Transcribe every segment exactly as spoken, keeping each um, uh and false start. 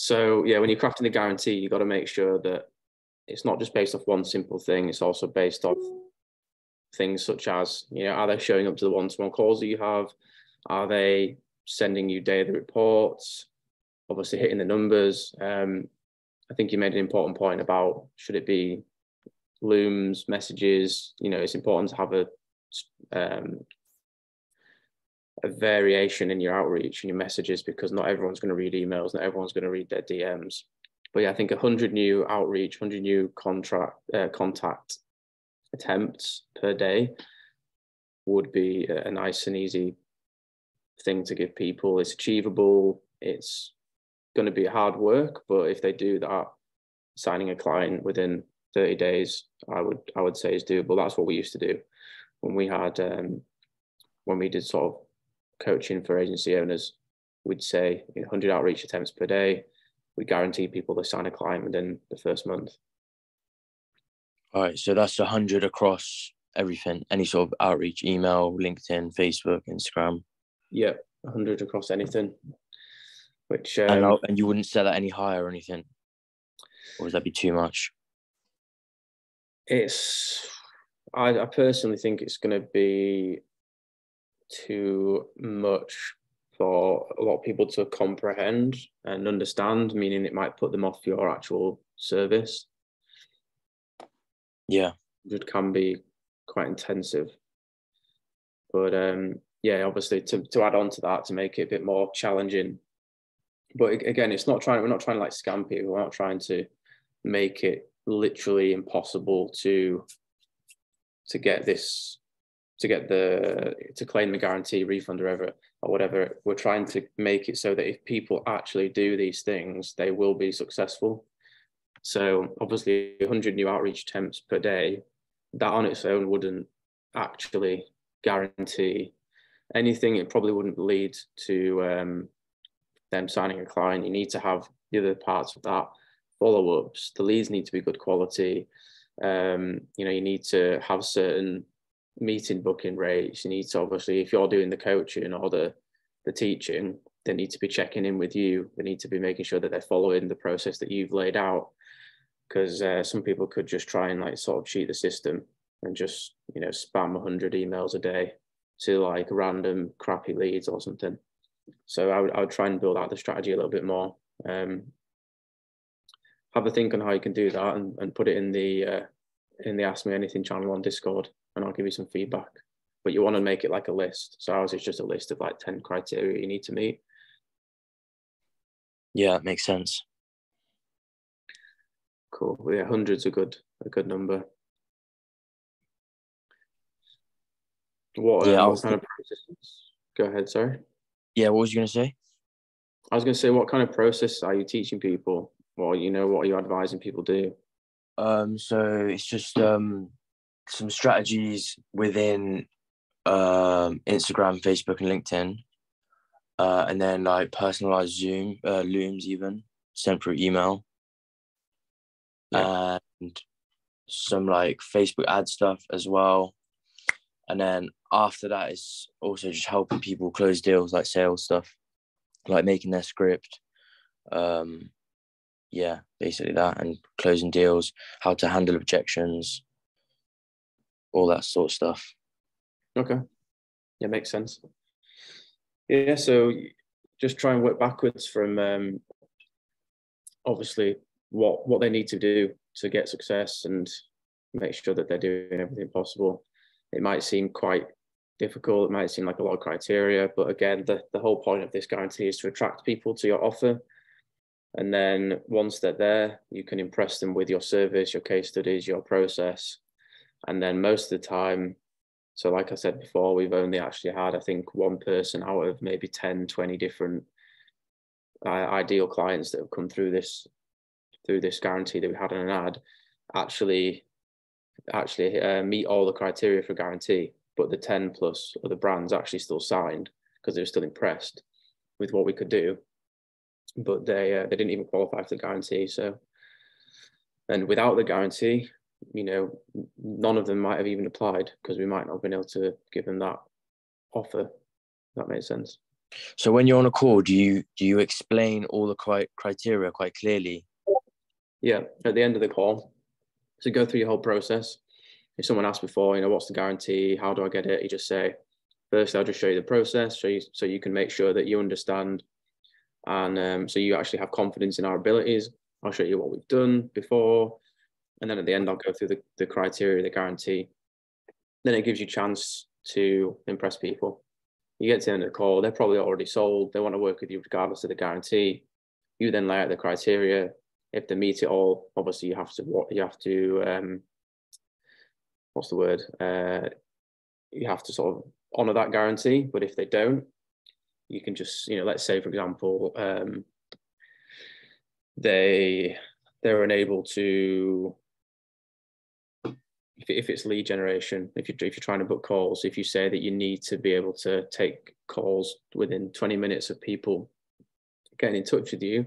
So yeah, when you're crafting the guarantee, you've got to make sure that it's not just based off one simple thing. It's also based off things such as, you know, are they showing up to the one-to-one calls that you have? Are they sending you daily reports? Obviously hitting the numbers. Um, I think you made an important point about, should it be looms, messages? You know, it's important to have a, um, a variation in your outreach and your messages, because not everyone's going to read emails, not everyone's going to read their D Ms. But yeah, I think one hundred new outreach, one hundred new contract uh, contact attempts per day would be a nice and easy thing to give people. It's achievable. It's going to be hard work, but if they do that, signing a client within thirty days, I would I would say is doable. That's what we used to do when we had um, when we did sort of coaching for agency owners. We'd say, you know, one hundred outreach attempts per day. We guarantee people they sign a client within the first month. All right, so that's one hundred across everything, any sort of outreach, email, LinkedIn, Facebook, Instagram. Yeah, one hundred across anything. Which um, and, and you wouldn't sell that any higher or anything? Or would that be too much? It's, I, I personally think it's going to be too much for a lot of people to comprehend and understand, meaning it might put them off your actual service. Yeah. It can be quite intensive. But um, yeah, obviously to, to add on to that, to make it a bit more challenging. But again, it's not trying, we're not trying to like scam people. We're not trying to make it literally impossible to to get this, to get the, to claim the guarantee refund or whatever, or whatever. We're trying to make it so that if people actually do these things, they will be successful. So obviously one hundred new outreach attempts per day, that on its own wouldn't actually guarantee anything. It probably wouldn't lead to um, them signing a client. You need to have the other parts of that, follow-ups. The leads need to be good quality. Um, you know, you need to have certain meeting booking rates. You need to, obviously, if you're doing the coaching or the, the teaching, they need to be checking in with you. They need to be making sure that they're following the process that you've laid out, because uh, some people could just try and like sort of cheat the system and just, you know, spam one hundred emails a day to like random crappy leads or something. So I would, I would try and build out the strategy a little bit more. Um, have a think on how you can do that, and, and put it in the uh, in the Ask Me Anything channel on Discord, and I'll give you some feedback. But you want to make it like a list. So ours is just a list of like ten criteria you need to meet. Yeah, that makes sense. Cool. Well, yeah, hundreds a good a good number. What, yeah, um, what kind of processes? Go ahead, sorry. Yeah, what was you going to say? I was going to say, what kind of process are you teaching people? Or, you know, what are you advising people do? Um, so it's just um, some strategies within um, Instagram, Facebook, and LinkedIn. Uh, and then, like, personalized Zoom, uh, Looms even, sent through email. Yeah. And some, like, Facebook ad stuff as well. And then after that is also just helping people close deals, like sales stuff, like making their script. Um, yeah, basically that, and closing deals, how to handle objections, all that sort of stuff. Okay. Yeah, makes sense. Yeah, so just try and work backwards from um, obviously what, what they need to do to get success and make sure that they're doing everything possible. It might seem quite difficult. It might seem like a lot of criteria, but again, the, the whole point of this guarantee is to attract people to your offer. And then once they're there, you can impress them with your service, your case studies, your process. And then most of the time, so like I said before, we've only actually had, I think, one person out of maybe ten, twenty different uh, ideal clients that have come through this, through this guarantee that we had in an ad actually actually uh, meet all the criteria for guarantee, but the ten plus other brands actually still signed because they were still impressed with what we could do, but they uh, they didn't even qualify for the guarantee. So, and without the guarantee, you know, none of them might have even applied because we might not have been able to give them that offer. That makes sense. So when you're on a call, do you do you explain all the criteria quite clearly? Yeah, at the end of the call, so go through your whole process. If someone asked before, you know, what's the guarantee? How do I get it? You just say, first, I'll just show you the process, so you, so you can make sure that you understand, and um, so you actually have confidence in our abilities. I'll show you what we've done before, and then at the end, I'll go through the, the criteria, the guarantee. Then it gives you a chance to impress people. You get to the end of the call, they're probably already sold. They want to work with you regardless of the guarantee. You then lay out the criteria. If they meet it all, obviously you have to, you have to, um, what's the word? Uh, you have to sort of honor that guarantee. But if they don't, you can just, you know, let's say, for example, um, they, they're unable to, if, if it's lead generation, if you're, if you're trying to book calls, if you say that you need to be able to take calls within twenty minutes of people getting in touch with you,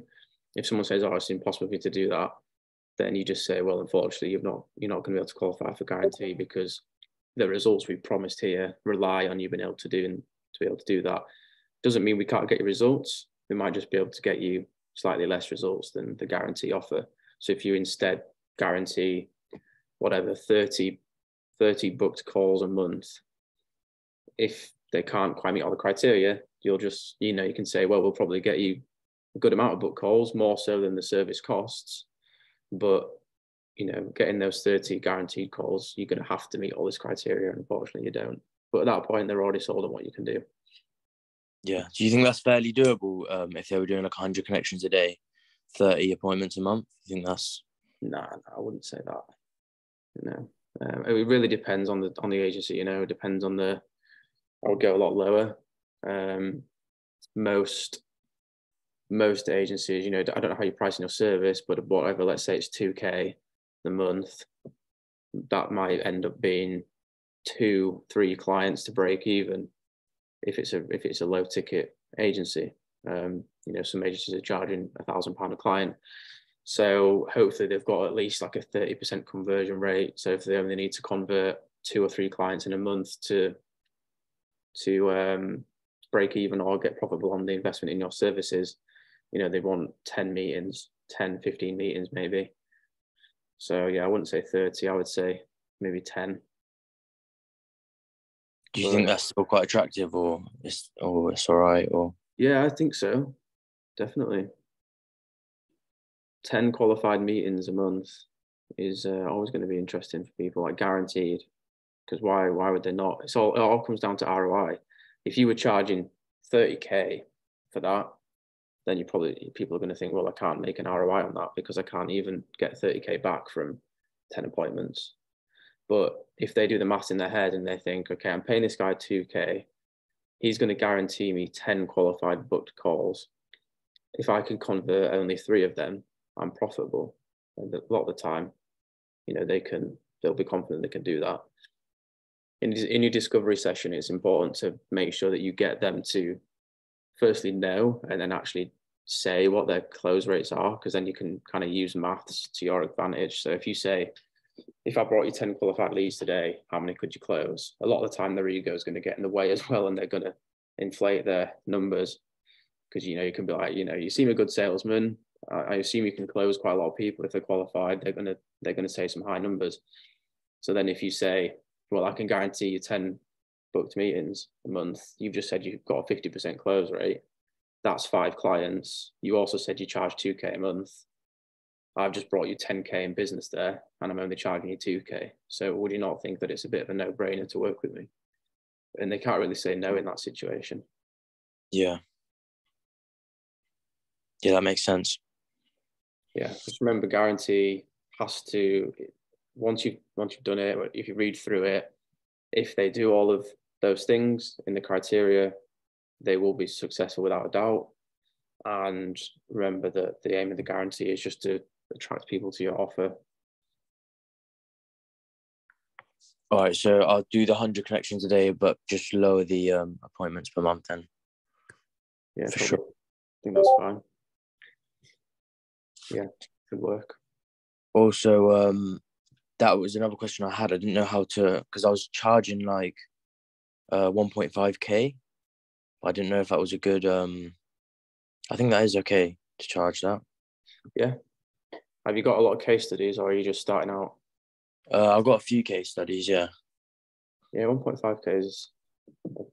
if someone says, oh, it's impossible for you to do that, then you just say, well, unfortunately, you've not, you're not going to be able to qualify for guarantee because the results we promised here rely on you being able to do, and to be able to do that. Doesn't mean we can't get your results. We might just be able to get you slightly less results than the guarantee offer. So if you instead guarantee whatever, thirty, thirty booked calls a month, if they can't quite meet all the criteria, you'll just, you know, you can say, well, we'll probably get you a good amount of booked calls, more so than the service costs. But, you know, getting those thirty guaranteed calls, you're going to have to meet all this criteria. And unfortunately, you don't. But at that point, they're already sold on what you can do. Yeah. Do you think that's fairly doable um, if they were doing like one hundred connections a day, thirty appointments a month? You think that's... Nah, I wouldn't say that. No, um, it really depends on the on the agency. You know, it depends on the. I would go a lot lower. Um, most most agencies, you know, I don't know how you're pricing your service, but whatever, let's say it's two K a month, that might end up being two, three clients to break even. If it's a if it's a low ticket agency, um, you know, some agencies are charging a thousand pound a client. So hopefully they've got at least like a thirty percent conversion rate. So if they only need to convert two or three clients in a month to to um, break even or get profitable on the investment in your services, you know, they want ten meetings, ten, fifteen meetings maybe. So yeah, I wouldn't say thirty, I would say maybe ten. Do you but, think that's still quite attractive or it's, or it's all right? Or yeah, I think so, definitely. ten qualified meetings a month is uh, always going to be interesting for people, like guaranteed, because why why would they not? It's all, it all comes down to R O I. If you were charging thirty K for that, then you probably, people are going to think, well, I can't make an R O I on that because I can't even get thirty K back from ten appointments. But if they do the math in their head and they think, okay, I'm paying this guy two K, he's going to guarantee me ten qualified booked calls. If I can convert only three of them, I'm profitable. And a lot of the time, you know, they can, they'll be confident they can do that. In, in your discovery session, it's important to make sure that you get them to firstly know and then actually say what their close rates are, because then you can kind of use maths to your advantage. So if you say, if I brought you ten qualified leads today, how many could you close? A lot of the time their ego is going to get in the way as well, and they're going to inflate their numbers, because, you know, you can be like, you know, you seem a good salesman, I assume you can close quite a lot of people. If they're qualified, they're gonna they're gonna say some high numbers. So then, if you say, "Well, I can guarantee you ten booked meetings a month," you've just said you've got a fifty percent close rate. That's five clients. You also said you charge two k a month. I've just brought you ten k in business there, and I'm only charging you two k. So would you not think that it's a bit of a no brainer to work with me? And they can't really say no in that situation. Yeah. Yeah, that makes sense. Yeah, just remember, guarantee has to, once you once you've done it, if you read through it, if they do all of those things in the criteria, they will be successful without a doubt. And remember that the aim of the guarantee is just to attract people to your offer. All right, so I'll do the one hundred connections a day, but just lower the um, appointments per month then. Yeah, for probably. Sure. I think that's fine. Yeah, good work. Also, um, that was another question I had. I didn't know how to, because I was charging like uh, one point five K But I didn't know if that was a good, um, I think that is okay to charge that. Yeah. Have you got a lot of case studies, or are you just starting out? Uh, I've got a few case studies, yeah. Yeah, one point five K is,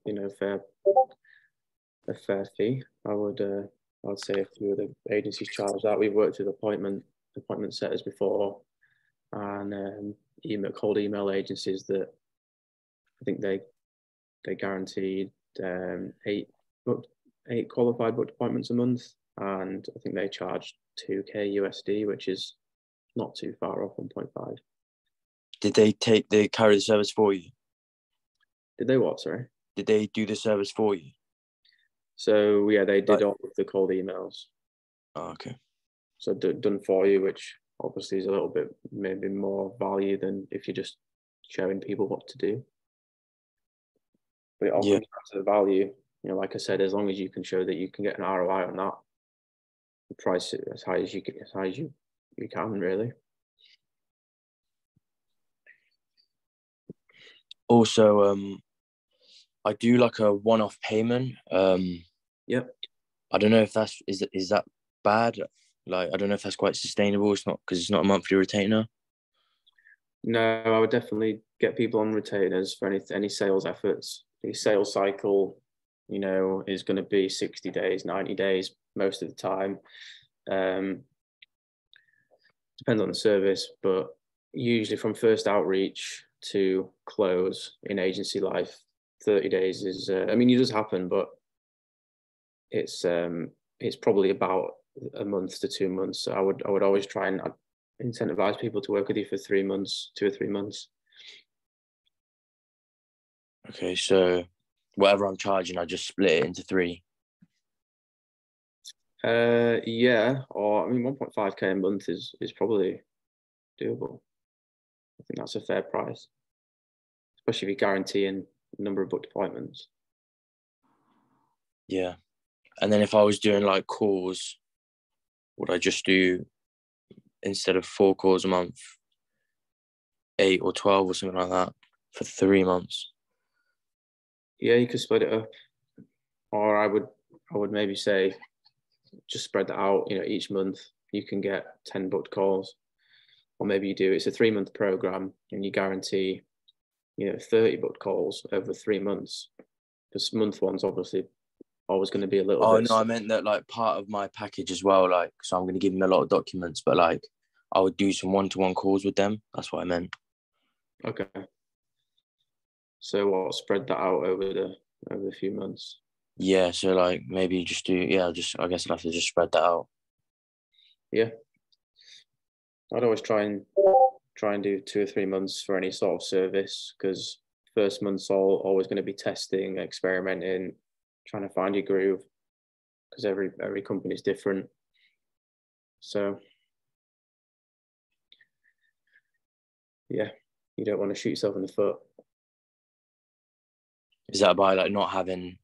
you know, fair, a fair fee. I would, uh, I'd say a few of the agencies charge that. We've worked with appointment appointment setters before, and um, email cold email agencies that I think they they guaranteed um, eight booked, eight qualified booked appointments a month, and I think they charged two K U S D, which is not too far off one point five. Did they take the carry the service for you? Did they what? Sorry. Did they do the service for you? So yeah, they did all of the cold emails. Oh, okay. So d done for you, which obviously is a little bit maybe more value than if you're just showing people what to do. But it all comes back to the value. You know, like I said, as long as you can show that you can get an R O I on that, you price it as high as you can, as high as you you can really. Also, um, I do like a one-off payment. Um, yep. I don't know if that's is is that bad. Like, I don't know if that's quite sustainable. It's not, because it's not a monthly retainer. No, I would definitely get people on retainers for any any sales efforts. The sales cycle, you know, is going to be sixty days, ninety days most of the time. Um, depends on the service, but usually from first outreach to close in agency life, thirty days is. Uh, I mean, it does happen, but it's um, it's probably about a month to two months. So I would I would always try and incentivize people to work with you for three months, two or three months. Okay, so whatever I'm charging, I just split it into three. Uh, yeah, or I mean, one point five K a month is is probably doable. I think that's a fair price, especially if you're guaranteeing a number of booked appointments. Yeah. And then if I was doing like calls, would I just do, instead of four calls a month, eight or twelve or something like that for three months? Yeah, you could split it up. Or I would, I would maybe say just spread that out, you know, each month you can get ten booked calls. Or maybe you do, it's a three month program and you guarantee, you know, thirty booked calls over three months. Because month one's obviously always going to be a little. Oh, bit no, I meant that like part of my package as well. Like, so I'm going to give them a lot of documents, but like I would do some one to one calls with them. That's what I meant. Okay. So I'll spread that out over the over the few months. Yeah. So like maybe just do, yeah, just, I guess I'll have to just spread that out. Yeah. I'd always try and try and do two or three months for any sort of service, because first month's all always going to be testing, experimenting, trying to find your groove, because every every company is different. So yeah, you don't want to shoot yourself in the foot. Is that by like not having?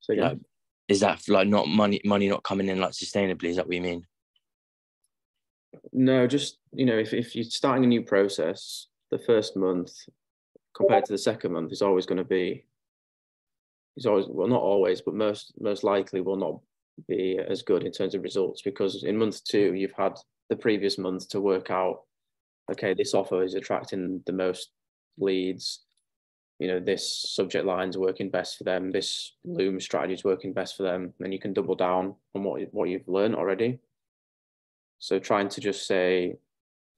So yeah, like, is that like not money money not coming in like sustainably? Is that what you mean? No, just, you know, if, if you're starting a new process, the first month compared to the second month is always going to be, is always, well, not always, but most most likely will not be as good in terms of results, because in month two, you've had the previous month to work out, okay, this offer is attracting the most leads, you know, this subject line's working best for them, this Loom strategy is working best for them, and you can double down on what what you've learned already. So trying to just say,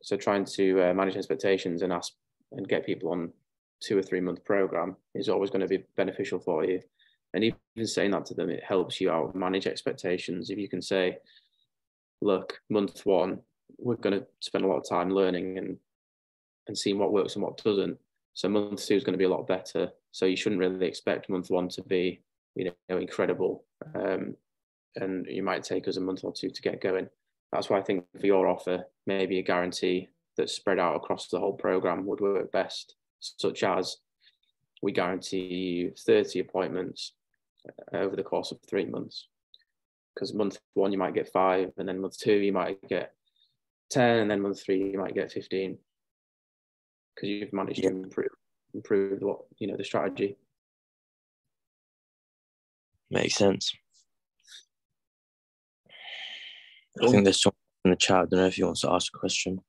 so trying to uh, manage expectations and ask and get people on two or three month program is always going to be beneficial for you. And even saying that to them, it helps you out manage expectations. If you can say, look, month one, we're going to spend a lot of time learning and, and seeing what works and what doesn't. So month two is going to be a lot better. So you shouldn't really expect month one to be, you know, incredible. Um, and it might take us a month or two to get going. That's why I think for your offer, maybe a guarantee that's spread out across the whole program would work best, such as we guarantee thirty appointments over the course of three months. Because month one, you might get five, and then month two, you might get ten, and then month three, you might get fifteen. Because you've managed to improve, improve what, you know, the strategy. Makes sense. Cool. I think there's someone in the chat. I don't know if you want to ask a question.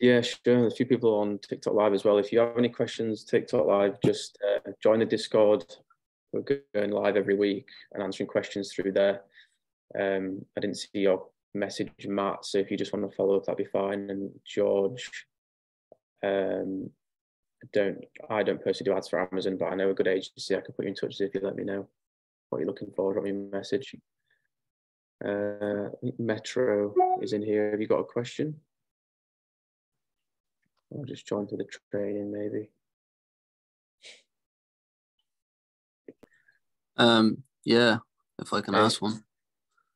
Yeah, sure. There's a few people on TikTok Live as well. If you have any questions, TikTok Live, just uh, join the Discord. We're going live every week and answering questions through there. Um, I didn't see your message, Matt, so if you just want to follow up, that'd be fine. And George, um, don't I don't personally do ads for Amazon, but I know a good agency I could put you in touch with if you let me know what you're looking for. Drop me a message. Uh, Metro is in here. Have you got a question? I'll just join to the training maybe. Um, yeah, if I can hey. ask one.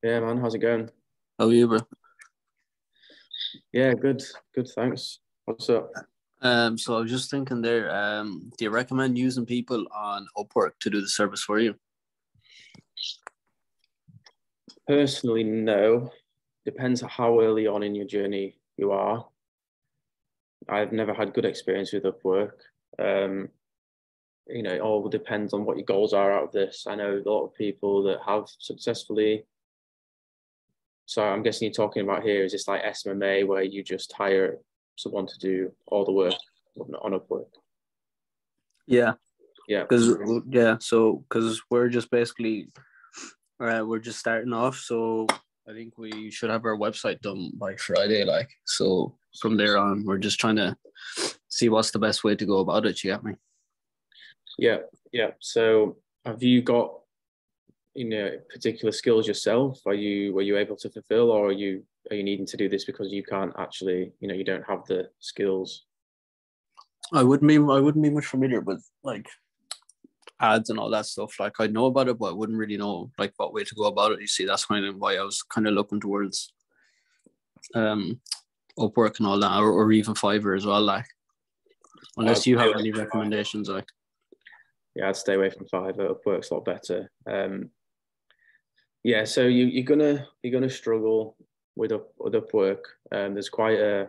Yeah, man, how's it going? How are you, bro? Yeah, good, good, thanks. What's up? Um, so I was just thinking there, um, do you recommend using people on Upwork to do the service for you? Personally, no. Depends how early on in your journey you are. I've never had good experience with Upwork. Um, you know, it all depends on what your goals are out of this. I know a lot of people that have successfully. So I'm guessing you're talking about here is this like S M M A where you just hire someone to do all the work on Upwork? Yeah. Yeah. Because yeah, so because we're just basically, right, we're just starting off. So I think we should have our website done by Friday. Like, so from there on, we're just trying to see what's the best way to go about it. You get me? Yeah. Yeah. So have you got, you know, particular skills yourself? Are you were you able to fulfill, or are you are you needing to do this because you can't actually, you know, you don't have the skills? I wouldn't be I wouldn't be much familiar with like ads and all that stuff. Like I know about it, but I wouldn't really know like what way to go about it. You see, that's kind of why I was kind of looking towards um Upwork and all that, or, or even Fiverr as well. Like, unless you have any recommendations, like yeah, I'd stay away from Fiverr. Upwork's a lot better. Um, Yeah, so you, you're gonna you're gonna struggle with up with Upwork. Um, there's quite a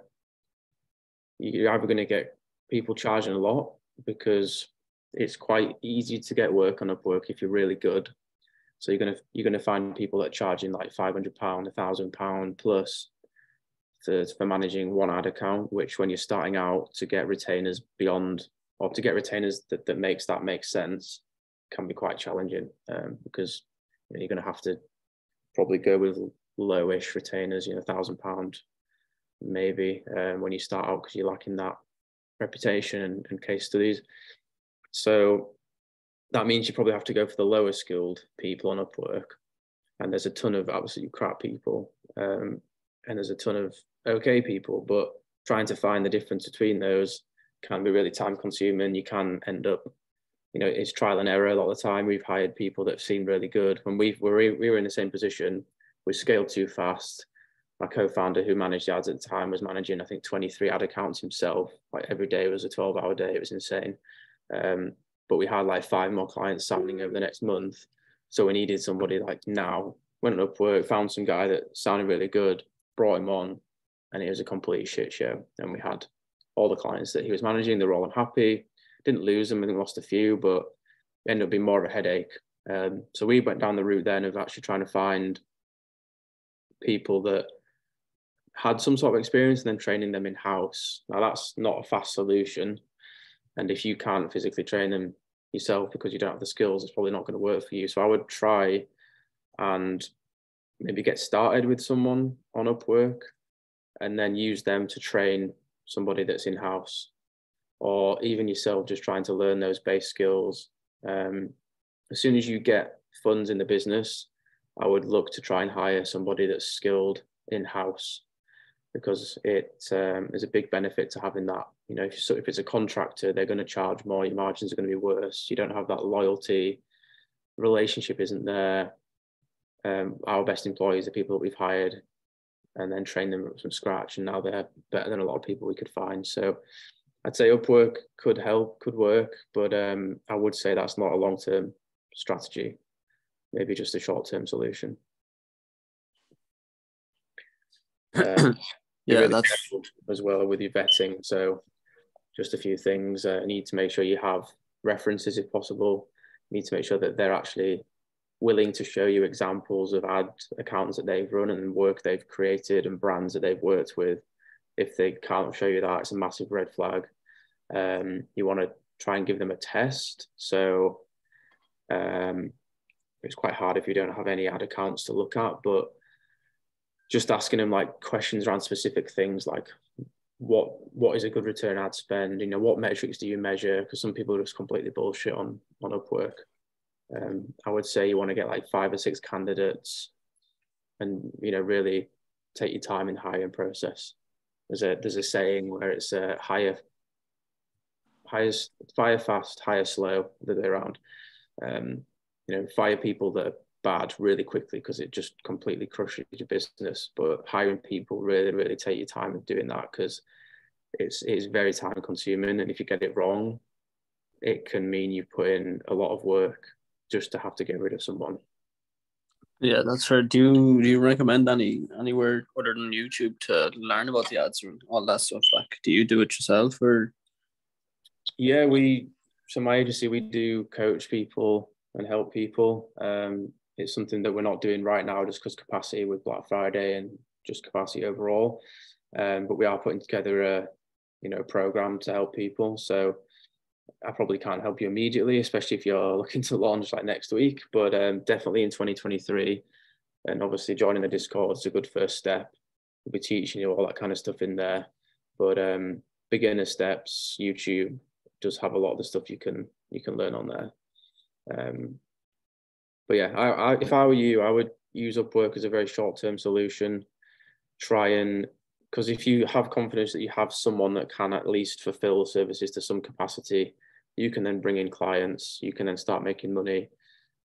you're either gonna get people charging a lot because it's quite easy to get work on Upwork if you're really good. So you're gonna you're gonna find people that are charging like five hundred pounds, one thousand pounds plus to, for managing one ad account. Which when you're starting out, to get retainers beyond or to get retainers that that makes that makes sense can be quite challenging um, because. You're going to have to probably go with lowish retainers, you know, one thousand pounds maybe um, when you start out because you're lacking that reputation and, and case studies. So that means you probably have to go for the lower skilled people on Upwork. And there's a ton of absolute crap people um, and there's a ton of okay people, but trying to find the difference between those can be really time consuming. You can end up you know, it's trial and error a lot of the time. We've hired people that have seemed really good. When we were, we were in the same position, we scaled too fast. My co-founder who managed the ads at the time was managing, I think, twenty-three ad accounts himself. Like every day was a twelve hour day. It was insane. Um, but we had like five more clients signing over the next month. So we needed somebody like now. Went on Upwork, found some guy that sounded really good, brought him on, and it was a complete shit show. And we had all the clients that he was managing. They were all unhappy. Didn't lose them, I think lost a few, but ended up being more of a headache. Um, so we went down the route then of actually trying to find people that had some sort of experience and then training them in-house. Now that's not a fast solution. And if you can't physically train them yourself because you don't have the skills, it's probably not going to work for you. So I would try and maybe get started with someone on Upwork and then use them to train somebody that's in-house. Or even yourself just trying to learn those base skills. Um, as soon as you get funds in the business, I would look to try and hire somebody that's skilled in-house because it um, is a big benefit to having that. You know, if, you, so if it's a contractor, they're going to charge more, your margins are going to be worse, you don't have that loyalty, relationship isn't there. Um, our best employees are people that we've hired and then trained them from scratch, and now they're better than a lot of people we could find. So I'd say Upwork could help, could work, but um, I would say that's not a long-term strategy, maybe just a short-term solution. Um, yeah, really that's as well with your vetting. So just a few things. Uh, you need to make sure you have references if possible. You need to make sure that they're actually willing to show you examples of ad accounts that they've run and work they've created and brands that they've worked with. If they can't show you that, it's a massive red flag. Um, you want to try and give them a test. So um, it's quite hard if you don't have any ad accounts to look at, but just asking them like questions around specific things, like what what is a good return ad spend? You know, what metrics do you measure? Because some people are just completely bullshit on, on Upwork. Um, I would say you want to get like five or six candidates and, you know, really take your time in the hiring process. There's a, there's a saying where it's a hire, hire, fire fast, hire slow, the other way around. Um, you know, fire people that are bad really quickly because it just completely crushes your business. But hiring people, really, really take your time in doing that because it's, it's very time consuming. And if you get it wrong, it can mean you put in a lot of work just to have to get rid of someone. Yeah, that's fair. Do you, do you recommend any anywhere other than YouTube to learn about the ads and all that stuff? Like, do you do it yourself or? Yeah, we, so my agency, we do coach people and help people. Um, it's something that we're not doing right now just because capacity with Black Friday and just capacity overall. Um, but we are putting together a, you know, program to help people. So I probably can't help you immediately, especially if you're looking to launch like next week, but um, definitely in twenty twenty-three, and obviously joining the Discord is a good first step. We'll be teaching you all that kind of stuff in there, but um, beginner steps, YouTube does have a lot of the stuff you can you can learn on there. Um, but yeah, I, I, if I were you, I would use Upwork as a very short-term solution. Try and Because if you have confidence that you have someone that can at least fulfill services to some capacity, you can then bring in clients, you can then start making money,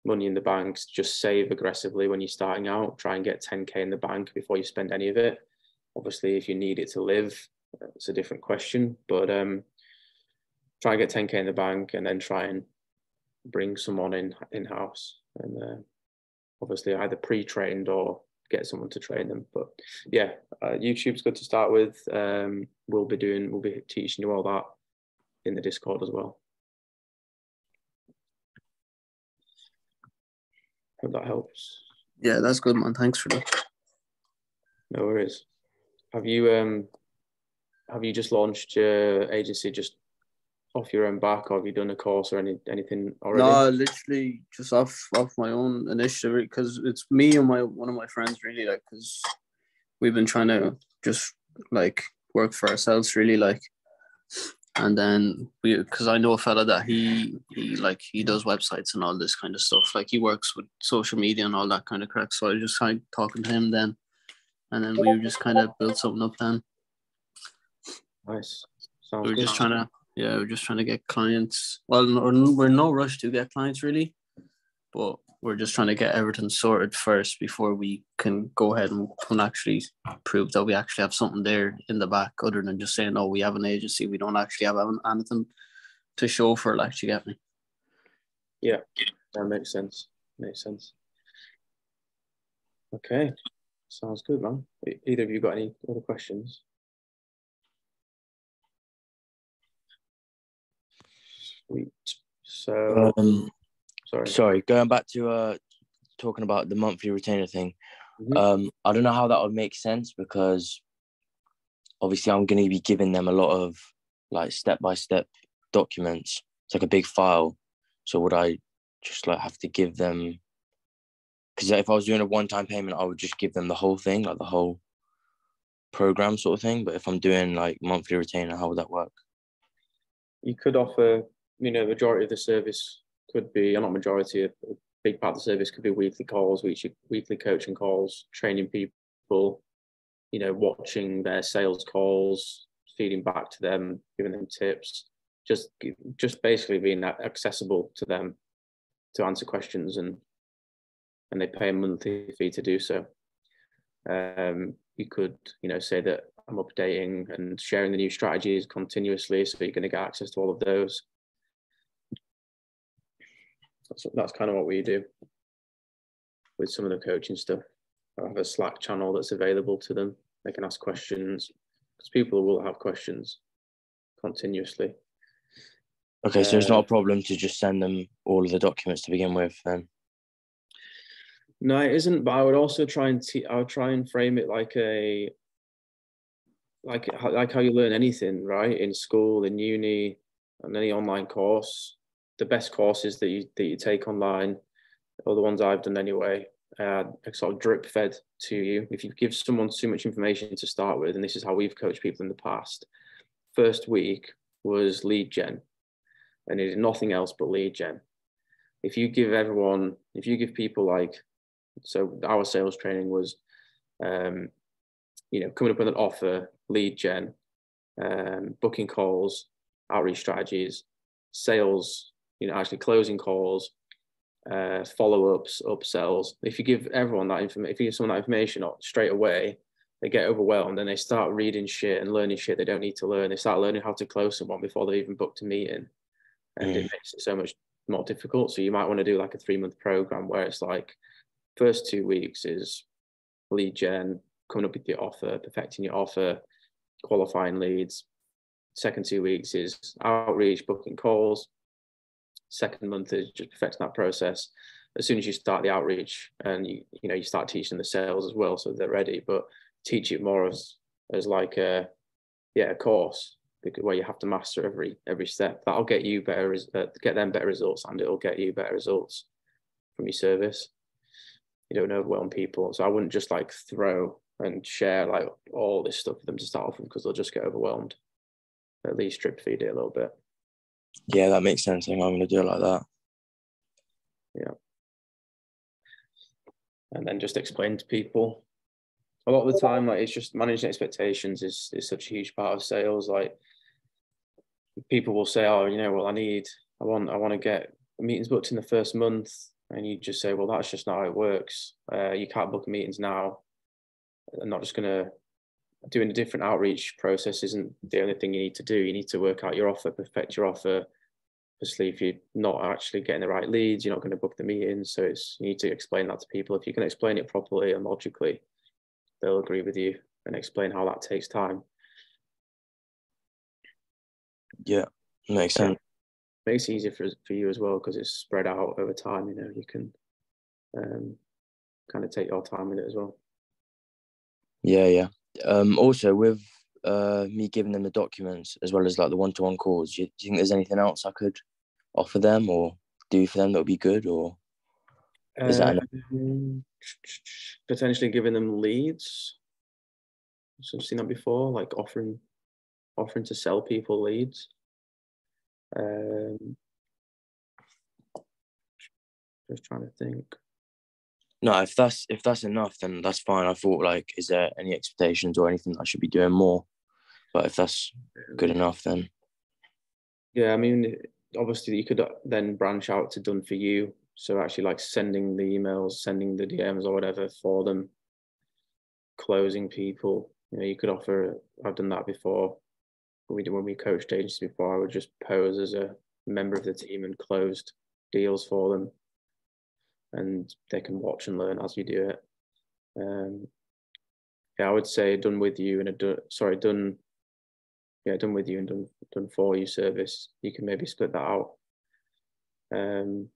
money in the banks, just save aggressively when you're starting out, try and get ten K in the bank before you spend any of it. Obviously, if you need it to live, it's a different question, but um, try and get ten K in the bank and then try and bring someone in, in-house and uh, obviously either pre-trained or get someone to train them. But yeah, uh, YouTube's good to start with. Um, we'll be doing, we'll be teaching you all that in the Discord as well. Hope that helps. Yeah, that's good, man. Thanks for that. No worries. Have you um, have you just launched your agency just off your own back, or have you done a course or any anything already? No, literally just off off my own initiative, because it's me and my one of my friends really, like, because we've been trying to just like work for ourselves really, like, and then we, because I know a fella that he, he like he does websites and all this kind of stuff, like he works with social media and all that kind of crap. So I was just kind of talking to him then, and then we just kind of built something up then. Nice. Sounds we we're good. just trying to. Yeah, we're just trying to get clients. Well, we're in no rush to get clients really, but we're just trying to get everything sorted first before we can go ahead and actually prove that we actually have something there in the back, other than just saying, oh, we have an agency. We don't actually have anything to show for it, like, you get me? Yeah, that makes sense. Makes sense. Okay, sounds good, man. Either of you got any other questions? So, um, sorry. sorry, going back to uh, talking about the monthly retainer thing, mm-hmm. um, I don't know how that would make sense, because obviously I'm going to be giving them a lot of like step-by-step documents. It's like a big file. So would I just like have to give them, because if I was doing a one-time payment, I would just give them the whole thing, like the whole program sort of thing. But if I'm doing like monthly retainer, how would that work? You could offer, you know, majority of the service could be, or not majority, a big part of the service could be weekly calls, weekly, weekly coaching calls, training people, you know, watching their sales calls, feeding back to them, giving them tips, just just basically being accessible to them to answer questions, and and they pay a monthly fee to do so. Um, you could, you know, say that I'm updating and sharing the new strategies continuously, so you're going to get access to all of those. That's, that's kind of what we do with some of the coaching stuff. I have a Slack channel that's available to them. They can ask questions, because people will have questions continuously. Okay, so uh, it's not a problem to just send them all of the documents to begin with then? No, it isn't. But I would also try and te- I would try and frame it like a, like like how you learn anything, right? In school, in uni, and any online course. The best courses that you that you take online, or the ones I've done anyway, uh, are sort of drip fed to you. If you give someone too much information to start with, and this is how we've coached people in the past. First week was lead gen, and it is nothing else but lead gen. If you give everyone, if you give people like, so our sales training was, um, you know, coming up with an offer, lead gen, um, booking calls, outreach strategies, sales, you know, actually closing calls, uh, follow-ups, upsells. If you give everyone that information, if you give someone that information straight away, they get overwhelmed and they start reading shit and learning shit they don't need to learn. They start learning how to close someone before they even booked a meeting. And mm. it makes it so much more difficult. So you might want to do like a three-month program where it's like, first two weeks is lead gen, coming up with your offer, perfecting your offer, qualifying leads. Second two weeks is outreach, booking calls. Second month is just perfecting that process. As soon as you start the outreach and you, you know, you start teaching the sales as well, so they're ready, but teach it more as, as like a, yeah, a course where you have to master every, every step. That'll get you better, get them better results, and it'll get you better results from your service. You don't overwhelm people. So I wouldn't just like throw and share like all this stuff with them to start off with, because they'll just get overwhelmed. At least drip feed it a little bit. Yeah, that makes sense. I think I'm going to do it like that. Yeah. And then just explain to people. A lot of the time, like, it's just managing expectations is, is such a huge part of sales. Like, people will say, oh, you know, well, I need, I want, I want to get meetings booked in the first month. And you just say, well, that's just not how it works. Uh, you can't book meetings now. I'm not just going to, doing a different outreach process isn't the only thing you need to do. You need to work out your offer, perfect your offer. Obviously, if you're not actually getting the right leads, you're not going to book the meetings. So it's, you need to explain that to people. If you can explain it properly and logically, they'll agree with you and explain how that takes time. Yeah, makes sense. Um, makes it easier for, for you as well, because it's spread out over time. You know, you can um, kind of take your time with it as well. Yeah, yeah. Um, also, with uh, me giving them the documents as well as like the one-to-one calls, do you, do you think there's anything else I could offer them or do for them that would be good, or is um, that enough? Potentially giving them leads. So I've seen that before, like offering, offering to sell people leads. Um, just trying to think. No, if that's if that's enough, then that's fine. I thought, like, is there any expectations or anything I should be doing more? But if that's good enough, then yeah. I mean, obviously, you could then branch out to done for you. So actually, like, sending the emails, sending the D Ms or whatever for them, closing people. You know, you could offer. I've done that before. We did when we coached agents before. I would just pose as a member of the team and closed deals for them, and they can watch and learn as you do it. Um, yeah, I would say done with you and a do, sorry done, yeah, done with you and done done for you service. You can maybe split that out, um,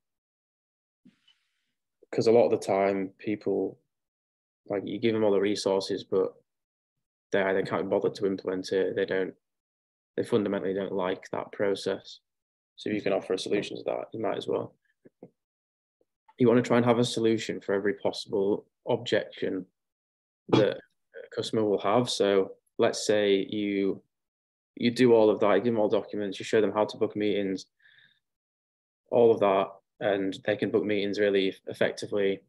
because a lot of the time people, like, you give them all the resources, but they they can't bother to implement it. They don't. They fundamentally don't like that process. So if you can offer a solution to that, you might as well. You want to try and have a solution for every possible objection that a customer will have. So let's say you you do all of that, you give them all documents, you show them how to book meetings, all of that, and they can book meetings really effectively.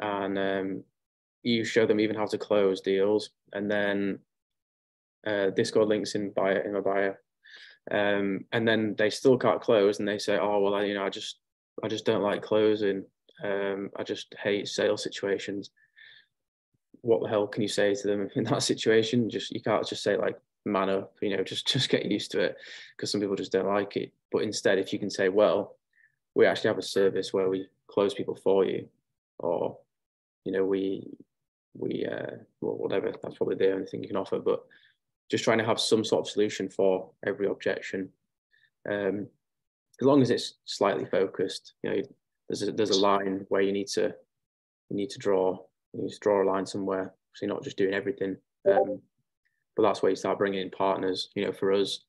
And um, you show them even how to close deals. And then Uh, Discord links in bio, in my bio, um, and then they still can't close, and they say, "Oh well, I, you know, I just, I just don't like closing. Um, I just hate sales situations." What the hell can you say to them in that situation? Just you can't just say like, "Man up," you know, just just get used to it, because some people just don't like it. But instead, if you can say, "Well, we actually have a service where we close people for you," or, you know, we we uh, well, whatever. That's probably the only thing you can offer, but just trying to have some sort of solution for every objection, um, as long as it's slightly focused. You know, there's a, there's a line where you need to you need to draw, you need to draw a line somewhere, so you're not just doing everything. Um, but that's where you start bringing in partners. You know, for us,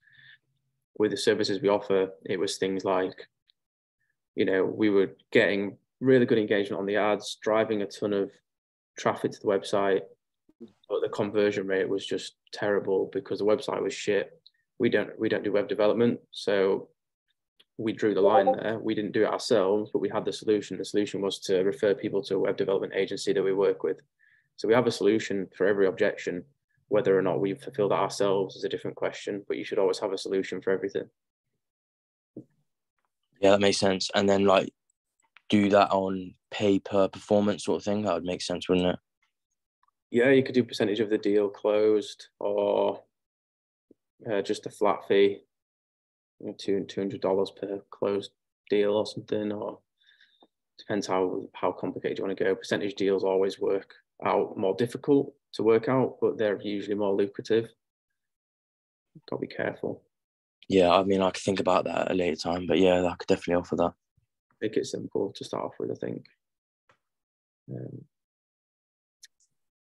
with the services we offer, it was things like, you know, we were getting really good engagement on the ads, driving a ton of traffic to the website, but the conversion rate was just terrible because the website was shit. We don't we don't do web development, so we drew the line there. We didn't do it ourselves, but we had the solution. The solution was to refer people to a web development agency that we work with. So we have a solution for every objection. Whether or not we fulfill that ourselves is a different question, but you should always have a solution for everything. Yeah, that makes sense. And then like do that on pay per performance sort of thing. That would make sense, wouldn't it? Yeah, you could do percentage of the deal closed, or uh, just a flat fee, you know, two two hundred dollars per closed deal or something. Or depends how how complicated you want to go. Percentage deals always work out more difficult to work out, but they're usually more lucrative. Got to be careful. Yeah, I mean, I could think about that at a later time, but yeah, I could definitely offer that. Make it simple to start off with, I think. Um,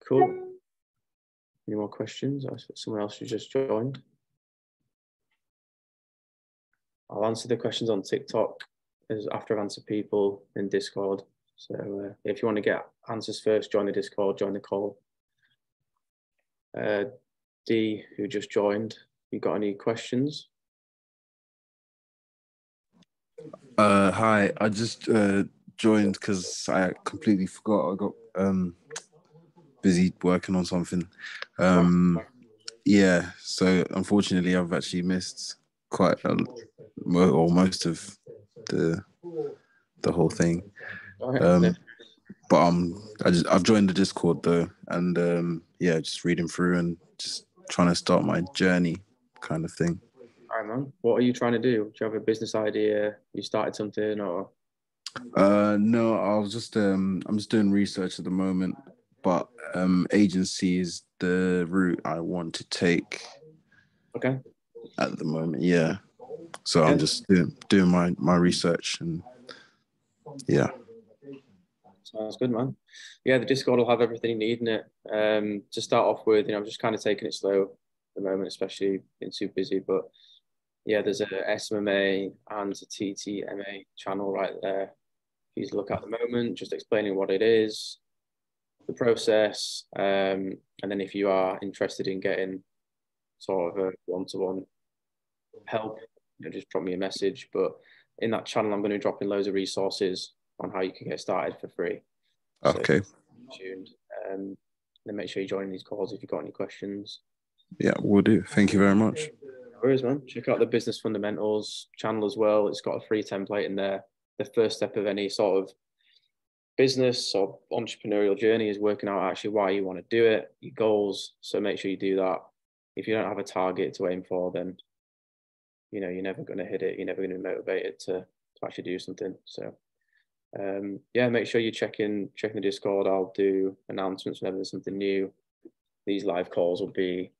cool. Any more questions? Someone else who just joined. I'll answer the questions on TikTok as after I've answered people in Discord. So uh, if you want to get answers first, join the Discord, join the call. Uh, D, who just joined, you got any questions? Uh, hi, I just uh, joined because I completely forgot. I got um, busy working on something. Um, yeah, so unfortunately, I've actually missed quite a, or most of the the whole thing. Um, but I'm I just I've joined the Discord though, and um, yeah, just reading through and just trying to start my journey, kind of thing. All right, man. What are you trying to do? Do you have a business idea? You started something, or? Uh, no, I was just um, I'm just doing research at the moment, but um, agency is the route I want to take. Okay. At the moment, yeah. So okay. I'm just doing doing my my research and yeah. Sounds good, man. Yeah, the Discord will have everything you need in it. Um, to start off with, you know, I'm just kind of taking it slow at the moment, especially being too busy. But yeah, there's a S M M A and a T T M A channel right there. Please look at the moment, just explaining what it is, the process, um, and then if you are interested in getting sort of a one-to-one help, you know, just drop me a message. But in that channel, I'm going to be dropping loads of resources on how you can get started for free. Okay. So, tuned. Um, then make sure you join these calls if you've got any questions. Yeah, we'll do. Thank you very much. No worries, man. Check out the Business Fundamentals channel as well. It's got a free template in there. The first step of any sort of business or entrepreneurial journey is working out actually why you want to do it, your goals. So make sure you do that. If you don't have a target to aim for, then you know you're never going to hit it. You're never going to be motivated to, to actually do something. So. Um, yeah, make sure you check in, check in the Discord. I'll do announcements whenever there's something new. These live calls will be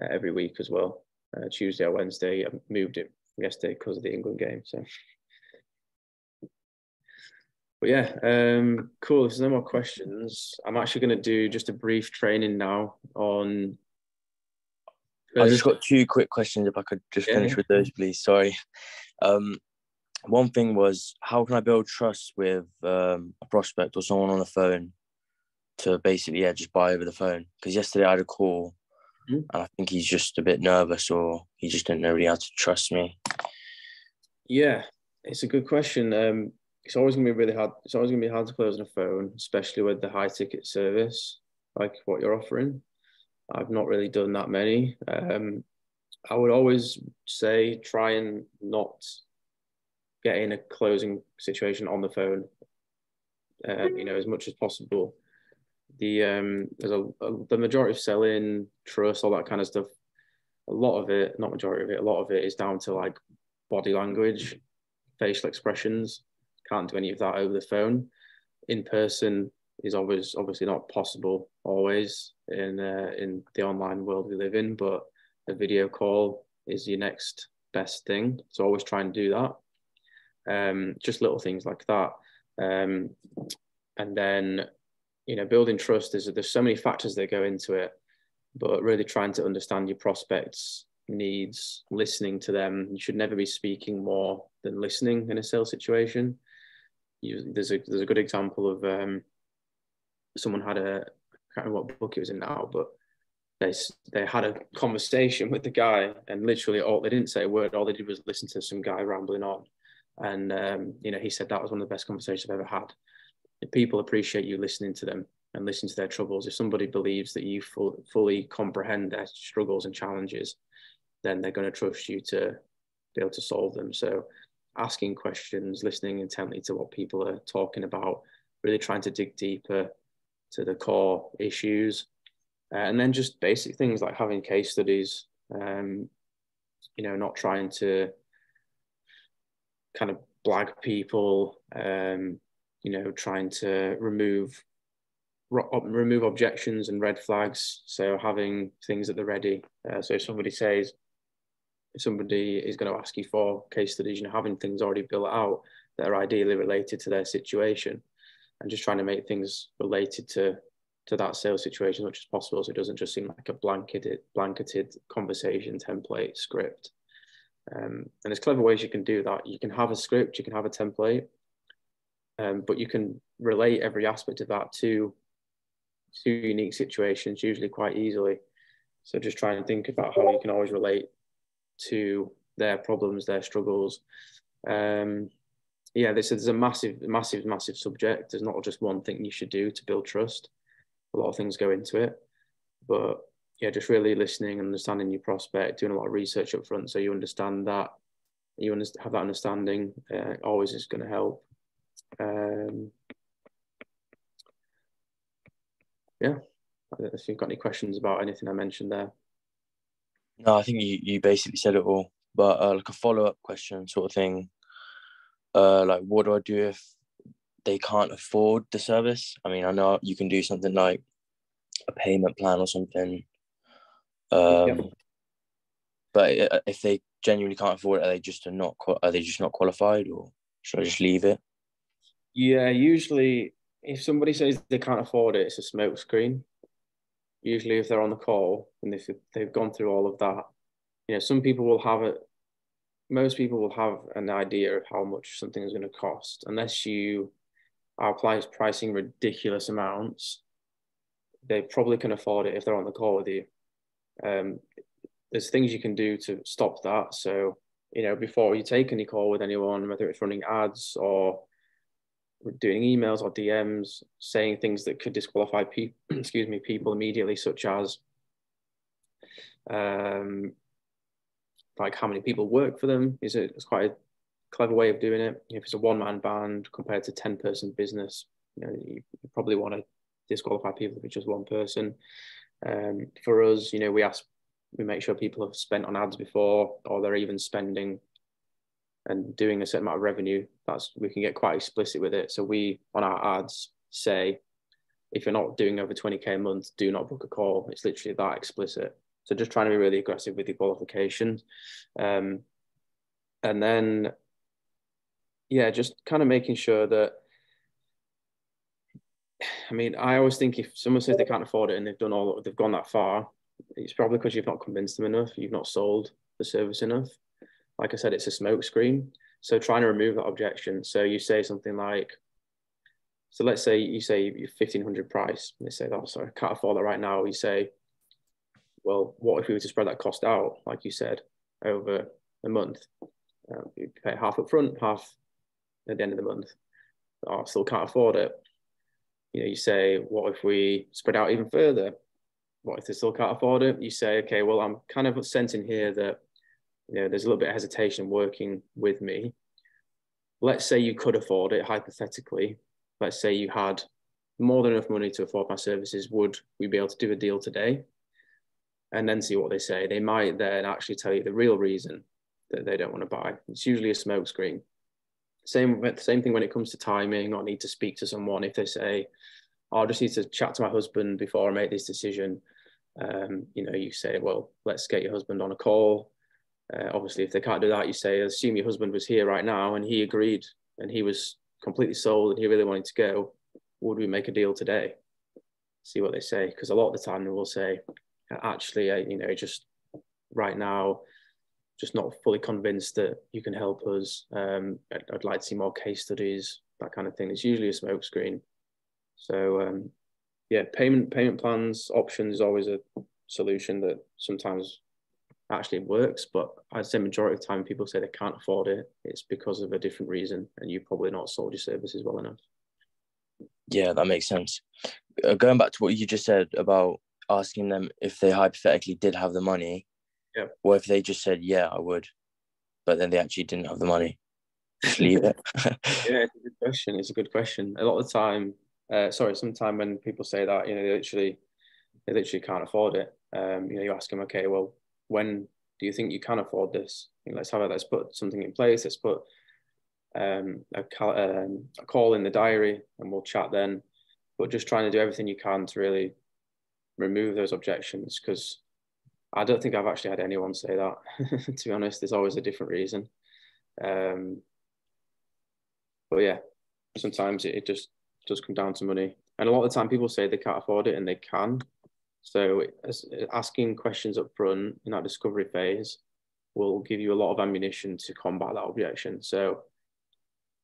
uh, every week as well, uh, Tuesday or Wednesday. I moved it yesterday because of the England game. So, but yeah, um, cool. If there's no more questions, I'm actually going to do just a brief training now on. I just got two quick questions. If I could just yeah. finish with those, please. Sorry. Um, One thing was, how can I build trust with um, a prospect or someone on the phone to basically, yeah, just buy over the phone? Because yesterday I had a call mm-hmm. and I think he's just a bit nervous, or he just didn't know really how to trust me. Yeah, it's a good question. Um, it's always going to be really hard. It's always going to be hard to close on a phone, especially with the high ticket service, like what you're offering. I've not really done that many. Um, I would always say try and not get in a closing situation on the phone, uh, you know, as much as possible. The um, there's a, a the majority of selling, trust, all that kind of stuff. A lot of it, not majority of it, a lot of it is down to like body language, facial expressions. Can't do any of that over the phone. In person is obvious, obviously not possible always in uh, in the online world we live in. But a video call is your next best thing. So always try and do that. Um, just little things like that. Um, And then, you know, building trust, there's, there's so many factors that go into it, but really trying to understand your prospects' needs, listening to them. You should never be speaking more than listening in a sales situation. You, there's a there's a good example of um, someone had a, I can't remember what book it was in now, but they they had a conversation with the guy, and literally all they didn't say a word. All they did was listen to some guy rambling on, and um, you know, he said that was one of the best conversations I've ever had. People appreciate you listening to them and listening to their troubles. If somebody believes that you full, fully comprehend their struggles and challenges, then they're going to trust you to be able to solve them. So asking questions, listening intently to what people are talking about, really trying to dig deeper to the core issues. Uh, and then just basic things like having case studies, um, you know, not trying to kind of blag people, um, you know, trying to remove remove objections and red flags. So having things at the ready. Uh, so if somebody says, if somebody is going to ask you for case studies, you know, having things already built out that are ideally related to their situation, and just trying to make things related to to that sales situation as much as possible, so it doesn't just seem like a blanketed blanketed conversation template script. Um, and there's clever ways you can do that. You can have a script, you can have a template. Um, but you can relate every aspect of that to two unique situations, usually quite easily. So just try and think about how you can always relate to their problems, their struggles. Um, yeah, this is a massive, massive, massive subject. There's not just one thing you should do to build trust. A lot of things go into it. But yeah, just really listening and understanding your prospect, doing a lot of research up front so you understand that, you have that understanding, uh, always is going to help. Um, yeah, if you've got any questions about anything I mentioned there. No, I think you, you basically said it all, but uh, like a follow-up question sort of thing, uh, like what do I do if they can't afford the service? I mean, I know you can do something like a payment plan or something, um, yeah. But if they genuinely can't afford it, are they just not are they just not qualified, or should I just leave it? Yeah, usually if somebody says they can't afford it, it's a smoke screen. Usually if they're on the call and if they've gone through all of that, you know, some people will have it, most people will have an idea of how much something is going to cost, unless you are pricing ridiculous amounts. They probably can afford it if they're on the call with you. Um, there's things you can do to stop that. So, you know, before you take any call with anyone, whether it's running ads or doing emails or D Ms, saying things that could disqualify people, excuse me, people immediately, such as um, like how many people work for them. Is it, it's quite a clever way of doing it. If it's a one-man band compared to ten person business, you know, you probably want to disqualify people if it's just one person. Um, for us, you know, we ask, we make sure people have spent on ads before, or they're even spending and doing a certain amount of revenue. That's, we can get quite explicit with it. So we, on our ads, say, if you're not doing over twenty K a month, do not book a call. It's literally that explicit. So just trying to be really aggressive with your qualifications. Um, and then, yeah, just kind of making sure that, I mean, I always think if someone says they can't afford it and they've done all, they've gone that far, it's probably because you've not convinced them enough. You've not sold the service enough. Like I said, it's a smoke screen. So trying to remove that objection. So you say something like, so let's say you say your fifteen hundred price. They say, oh, sorry, I can't afford that right now. You say, well, what if we were to spread that cost out, like you said, over a month? Uh, you pay half up front, half at the end of the month. Oh, I still can't afford it. You know, you say, what if we spread out even further? What if they still can't afford it? You say, okay, well, I'm kind of sensing here that, you know, there's a little bit of hesitation working with me. Let's say you could afford it, hypothetically. Let's say you had more than enough money to afford my services. Would we be able to do a deal today? And then see what they say. They might then actually tell you the real reason that they don't want to buy. It's usually a smoke screen. Same, same thing when it comes to timing or need to speak to someone. If they say, oh, I just need to chat to my husband before I make this decision. Um, you know, you say, well, let's get your husband on a call. Uh, obviously, if they can't do that, you say, assume your husband was here right now and he agreed and he was completely sold and he really wanted to go. would we make a deal today? See what they say. Because a lot of the time they will say, actually, you know, just right now, just not fully convinced that you can help us. Um, I'd, I'd like to see more case studies, that kind of thing. It's usually a smokescreen. So um, yeah, payment payment plans, options is always a solution that sometimes actually works, but I'd say majority of the time people say they can't afford it. It's because of a different reason, and you've probably not sold your services well enough. Yeah, that makes sense. Uh, going back to what you just said about asking them if they hypothetically did have the money, yeah, or if they just said, yeah, I would, but then they actually didn't have the money. Just leave it. Yeah, it's a good question. It's a good question. A lot of the time, uh, sorry, sometimes when people say that, you know, they literally, they literally can't afford it. Um, you know, you ask them, okay, well, when do you think you can afford this? You know, let's have it. Let's put something in place. Let's put um, a, cal- um, a call in the diary, and we'll chat then. But just trying to do everything you can to really remove those objections, because I don't think I've actually had anyone say that. To be honest, there's always a different reason. Um, but yeah, sometimes it, it just does come down to money, and a lot of the time people say they can't afford it, and they can. So asking questions up front in that discovery phase will give you a lot of ammunition to combat that objection. So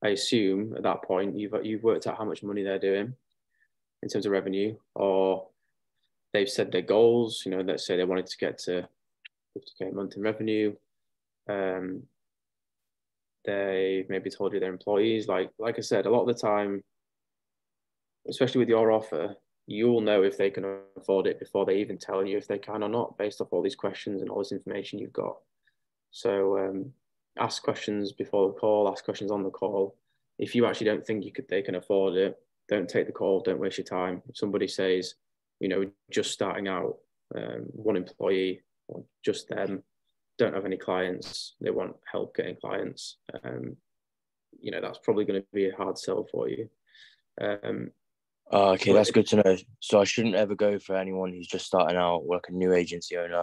I assume at that point you've you've worked out how much money they're doing in terms of revenue, or they've said their goals. You know, let's say they wanted to get to fifty K a month in revenue. Um, they maybe told you their employees. Like like I said, a lot of the time, especially with your offer, you'll know if they can afford it before they even tell you if they can or not, based off all these questions and all this information you've got. So um, ask questions before the call, ask questions on the call. If you actually don't think you could, they can afford it, don't take the call, don't waste your time. If somebody says, you know, just starting out, um, one employee, or just them, don't have any clients, they want help getting clients, um, you know, that's probably going to be a hard sell for you. Um, Uh, okay, that's good to know. So I shouldn't ever go for anyone who's just starting out, like a new agency owner.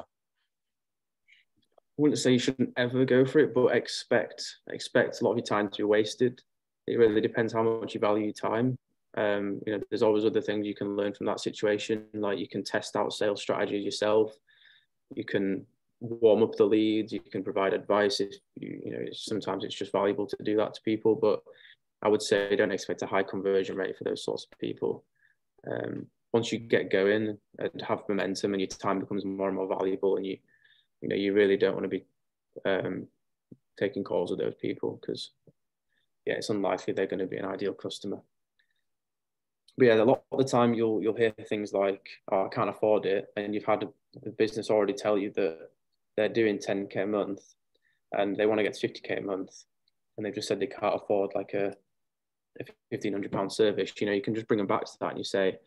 I wouldn't say you shouldn't ever go for it, but expect expect a lot of your time to be wasted. It really depends how much you value your time. Um, you know, there's always other things you can learn from that situation. Like you can test out sales strategies yourself. You can warm up the leads. You can provide advice. If you, you know, it's, sometimes it's just valuable to do that to people, but I would say don't expect a high conversion rate for those sorts of people. Um, once you get going and have momentum, and your time becomes more and more valuable, and you, you know, you really don't want to be um, taking calls with those people, because yeah, it's unlikely they're going to be an ideal customer. But yeah, a lot of the time you'll you'll hear things like, "Oh, I can't afford it," and you've had a, a business already tell you that they're doing ten K a month, and they want to get to fifty K a month, and they've just said they can't afford like a fifteen hundred pound service. You know, you can just bring them back to that, and you say,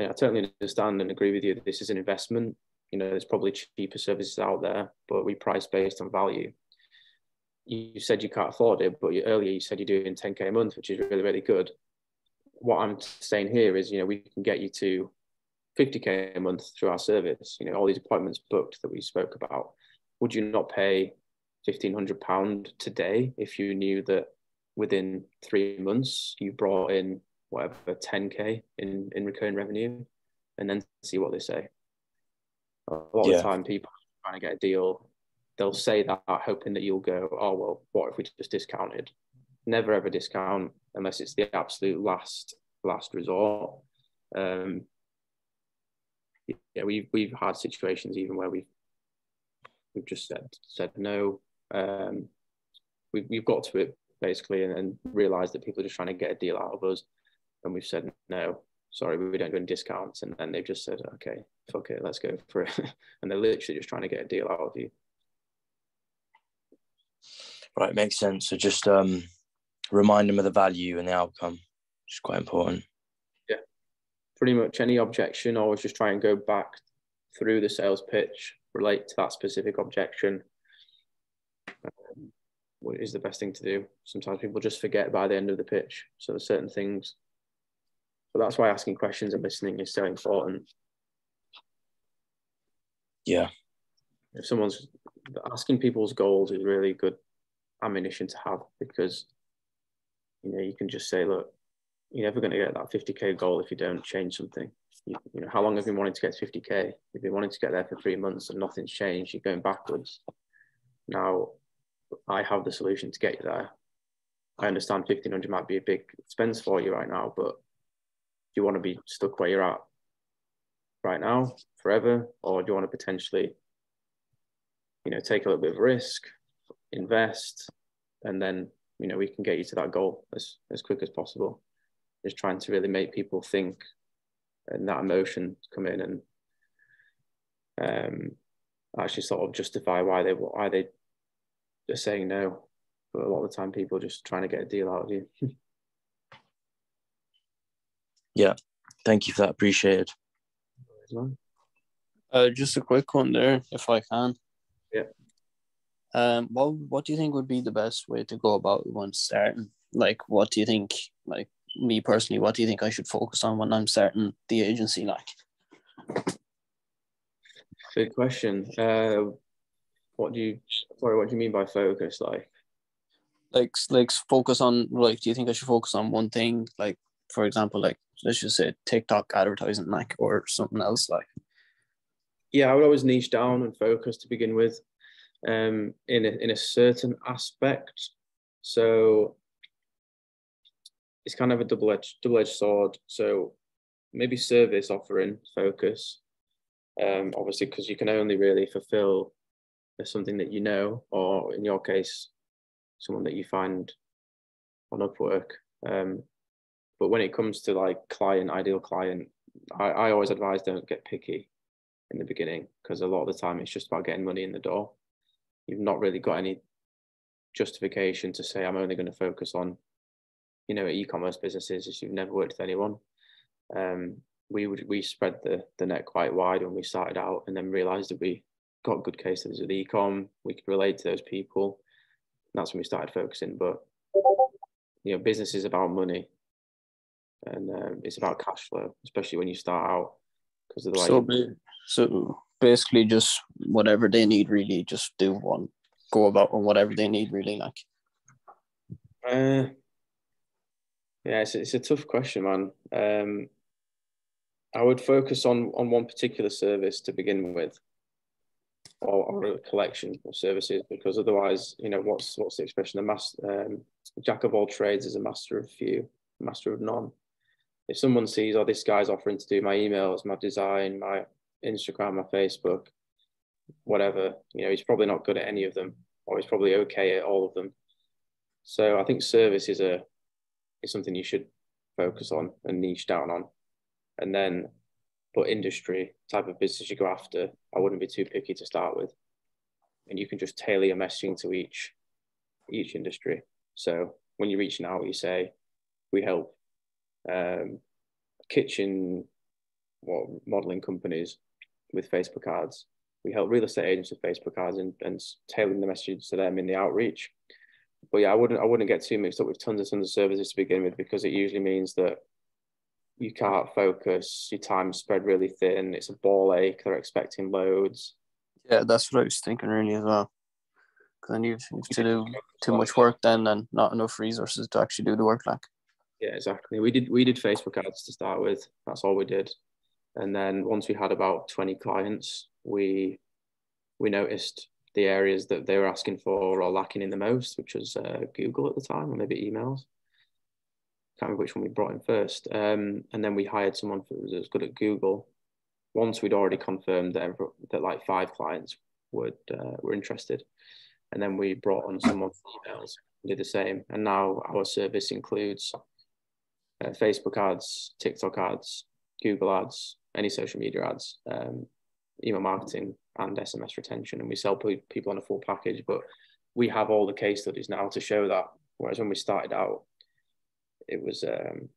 I totally understand and agree with you that this is an investment. You know, there's probably cheaper services out there, but we price based on value. You said you can't afford it, but you, earlier you said you're doing ten K a month, which is really, really good. What I'm saying here is, you know, we can get you to fifty K a month through our service. You know, all these appointments booked that we spoke about. Would you not pay fifteen hundred pounds today if you knew that within three months you brought in whatever ten K in in recurring revenue? And then see what they say. A lot yeah. of the time people are trying to get a deal, they'll say that hoping that you'll go, oh well, what if we just discounted? Never ever discount unless it's the absolute last last resort. Um yeah, we've we've had situations even where we've we've just said said no. Um, we, we've got to it basically, and, and realised that people are just trying to get a deal out of us, and we've said no, sorry, we don't do any discounts, and then they've just said, okay, fuck it, let's go for it. And they're literally just trying to get a deal out of you. Right, makes sense. So just um, remind them of the value and the outcome, which is quite important. Yeah, pretty much any objection, always just try and go back through the sales pitch, relate to that specific objection. Um, what is the best thing to do? Sometimes people just forget by the end of the pitch, so there's certain things. But that's why asking questions and listening is so important. Yeah. If someone's asking people's goals is really good ammunition to have, because you know you can just say, look, you're never going to get that fifty K goal if you don't change something. You, you know, how long have you been wanting to get to fifty K? You've been wanting to get there for three months and nothing's changed. You're going backwards. Now, I have the solution to get you there. I understand fifteen hundred might be a big expense for you right now, but do you want to be stuck where you're at right now, forever? Or do you want to potentially, you know, take a little bit of risk, invest, and then, you know, we can get you to that goal as, as quick as possible. Just trying to really make people think and that emotion come in and um, actually sort of justify why they, why they are saying no. But a lot of the time, people are just trying to get a deal out of you. Yeah, thank you for that. Appreciated. Uh, just a quick one there, if I can. Yeah. Um. What What do you think would be the best way to go about once starting? Like, what do you think? Like me personally, what do you think I should focus on when I'm starting the agency? Like. Good question. Uh, what do you? Sorry, what do you mean by focus? Like. Like, like focus on, like, do you think I should focus on one thing? Like, for example, like, let's just say TikTok advertising, like, or something else, like. Yeah, I would always niche down and focus to begin with um, in, a, in a certain aspect. So it's kind of a double-edged, double-edged sword. So maybe service offering focus, um, obviously, because you can only really fulfill something that you know, or in your case, someone that you find on Upwork. Um, but when it comes to like client, ideal client, I, I always advise don't get picky in the beginning, because a lot of the time it's just about getting money in the door. You've not really got any justification to say, I'm only going to focus on, you know, e-commerce businesses if you've never worked with anyone. Um, we would, we spread the, the net quite wide when we started out, and then realized that we got good case studies with e-com. We could relate to those people. That's when we started focusing, but you know, business is about money, and um, it's about cash flow, especially when you start out, because of the way. So, ba so basically, just whatever they need, really, just do one, go about on whatever they need, really, like. Uh, yeah, it's it's a tough question, man. Um, I would focus on on one particular service to begin with. Or, or a collection of services, because otherwise, you know, what's what's the expression? The mass, um, jack of all trades is a master of few, master of none. If someone sees, oh, this guy's offering to do my emails, my design, my Instagram, my Facebook, whatever, you know, he's probably not good at any of them, or he's probably okay at all of them. So I think service is a is something you should focus on and niche down on, and then. But industry, type of business you go after, I wouldn't be too picky to start with. And you can just tailor your messaging to each, each industry. So when you're reaching out, you say, we help um, kitchen what, modeling companies with Facebook ads. We help real estate agents with Facebook ads, and, and tailoring the message to them in the outreach. But yeah, I wouldn't, I wouldn't get too mixed up with tons and tons of services to begin with, because it usually means that you can't focus, your time's spread really thin, it's a ball ache, they're expecting loads. Yeah, that's what I was thinking really as well. Because then you have to do too much work then and not enough resources to actually do the work, like. Yeah, exactly. We did we did Facebook ads to start with. That's all we did. And then once we had about twenty clients, we we noticed the areas that they were asking for or lacking in the most, which was uh, Google at the time, or maybe emails. Can't remember which one we brought in first, um, and then we hired someone that was good at Google. Once we'd already confirmed that that like five clients would uh, were interested, and then we brought on someone for emails and did the same. And now our service includes uh, Facebook ads, TikTok ads, Google ads, any social media ads, um, email marketing, and S M S retention. And we sell people on a full package. But we have all the case studies now to show that. Whereas when we started out, it was, um,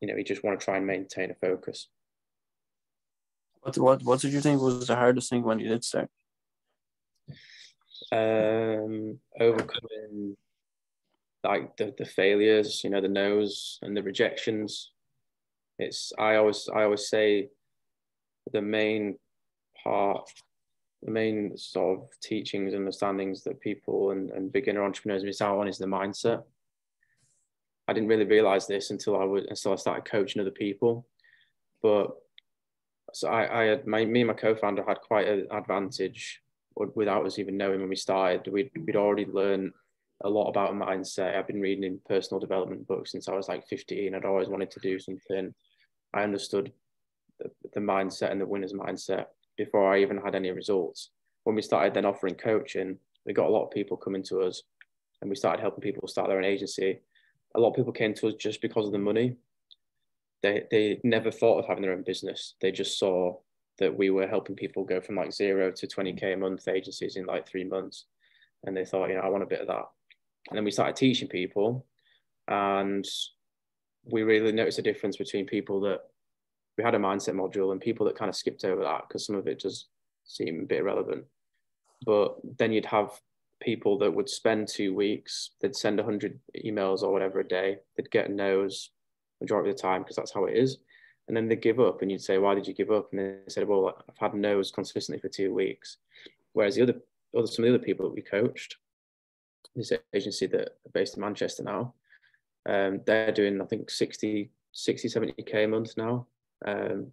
you know, you just want to try and maintain a focus. What what what did you think was the hardest thing when you did start? Um, overcoming like the the failures, you know, the no's and the rejections. It's I always I always say the main part, the main sort of teachings and understandings that people and, and beginner entrepreneurs miss out on is the mindset. I didn't really realize this until I was until I started coaching other people. But so I, I had my me and my co-founder had quite an advantage without us even knowing when we started. We'd we'd already learned a lot about mindset. I've been reading in personal development books since I was like fifteen. I'd always wanted to do something. I understood the, the mindset and the winner's mindset before I even had any results. When we started then offering coaching, we got a lot of people coming to us, and we started helping people start their own agency. A lot of people came to us just because of the money. They they never thought of having their own business. They just saw that we were helping people go from like zero to twenty K a month agencies in like three months. And they thought, you know, I want a bit of that. And then we started teaching people, and we really noticed a difference between people that we had a mindset module and people that kind of skipped over that because some of it does seem a bit irrelevant. But then you'd have people that would spend two weeks, they'd send one hundred emails or whatever a day, they'd get no's majority of the time because that's how it is. And then they give up, and you'd say, why did you give up? And they said, well, I've had no's consistently for two weeks. Whereas the other, other some of the other people that we coached, this agency that are based in Manchester now, um, they're doing, I think, sixty, seventy K a month now. Um,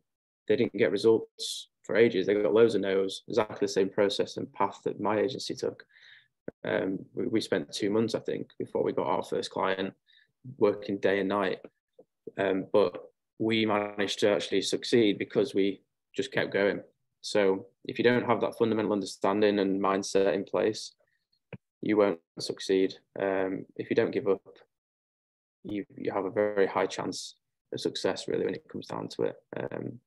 they didn't get results for ages. They got loads of no's, exactly the same process and path that my agency took. Um, we, we spent two months, I think, before we got our first client, working day and night. Um, but we managed to actually succeed because we just kept going. So if you don't have that fundamental understanding and mindset in place, you won't succeed. Um, if you don't give up, you, you have a very high chance of success, really, when it comes down to it. Um,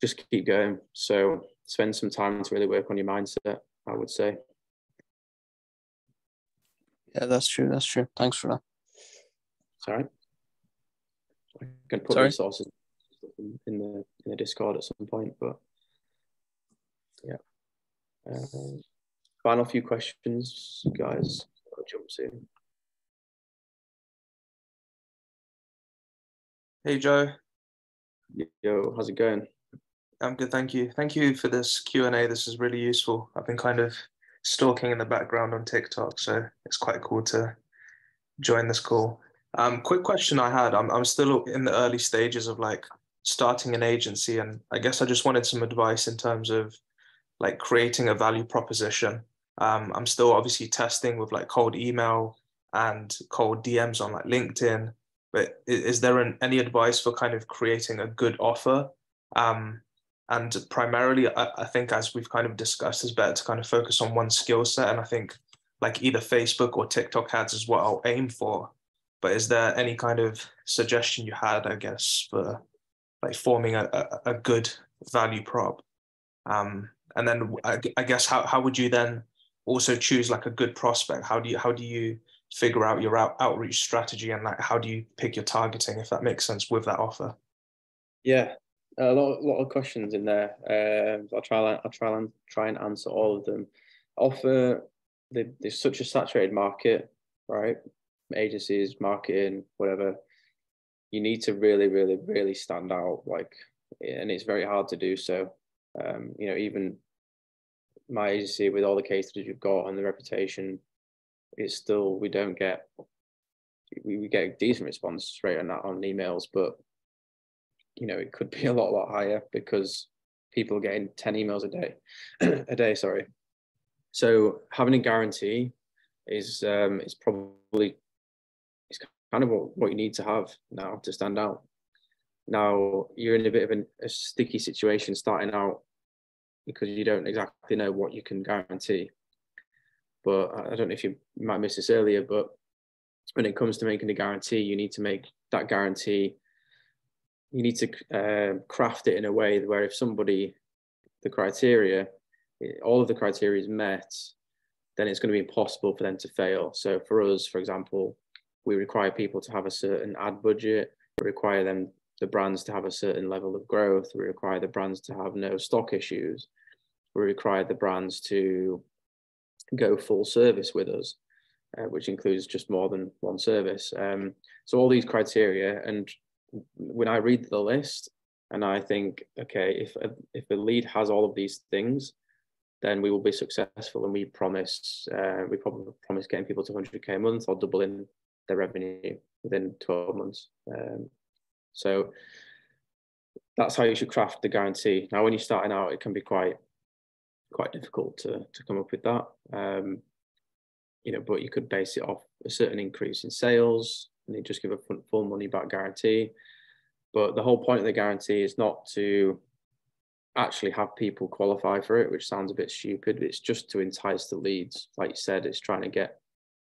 just keep going. So spend some time to really work on your mindset, I would say. Yeah, that's true. That's true. Thanks for that. Sorry. I can put Sorry? resources in the in the Discord at some point, but yeah. Uh, final few questions, guys. I'll jump soon. Hey, Joe. Yo, how's it going? I'm good, thank you. Thank you for this Q and A. This is really useful. I've been kind of stalking in the background on TikTok, so it's quite cool to join this call. Um, quick question I had. I'm, I'm still in the early stages of like starting an agency, and I guess I just wanted some advice in terms of like creating a value proposition. Um, I'm still obviously testing with like cold email and cold D Ms on like LinkedIn, but is, is there an, any advice for kind of creating a good offer? Um, And primarily, I, I think, as we've kind of discussed, it's better to kind of focus on one skill set. And I think like either Facebook or TikTok ads is what I'll aim for. But is there any kind of suggestion you had, I guess, for like forming a, a, a good value prop? Um, and then I, I guess, how, how would you then also choose like a good prospect? How do you, how do you figure out your out, outreach strategy, and like how do you pick your targeting, if that makes sense, with that offer? Yeah. A lot, lot of questions in there. Um, I'll try, I'll try and try and answer all of them. Offer, they, there's such a saturated market, right? Agencies, marketing, whatever. You need to really, really, really stand out. Like, and it's very hard to do so. Um, you know, even my agency, with all the case studies you've got and the reputation, it's still we don't get we, we get a decent response rate on that on emails, but you know, it could be a lot, lot higher because people are getting ten emails a day, a day, sorry. So having a guarantee is, um, is probably, it's kind of what, what you need to have now to stand out. Now you're in a bit of an, a sticky situation starting out because you don't exactly know what you can guarantee. But I don't know if you, you might miss this earlier, but when it comes to making a guarantee, you need to make that guarantee you need to um, craft it in a way where if somebody, the criteria, all of the criteria is met, then it's going to be impossible for them to fail. So for us, for example, we require people to have a certain ad budget, we require them, the brands to have a certain level of growth, we require the brands to have no stock issues, we require the brands to go full service with us, uh, which includes just more than one service. Um, so all these criteria, and when I read the list and I think, okay, if a, if the lead has all of these things, then we will be successful, and we promise uh, we probably promise getting people to one hundred K a month or doubling their revenue within twelve months. Um, so that's how you should craft the guarantee. Now, when you're starting out, it can be quite quite difficult to, to come up with that. Um, you know, but you could base it off a certain increase in sales, and you just give a full money back guarantee. But the whole point of the guarantee is not to actually have people qualify for it, which sounds a bit stupid, but it's just to entice the leads. Like you said, it's trying to get,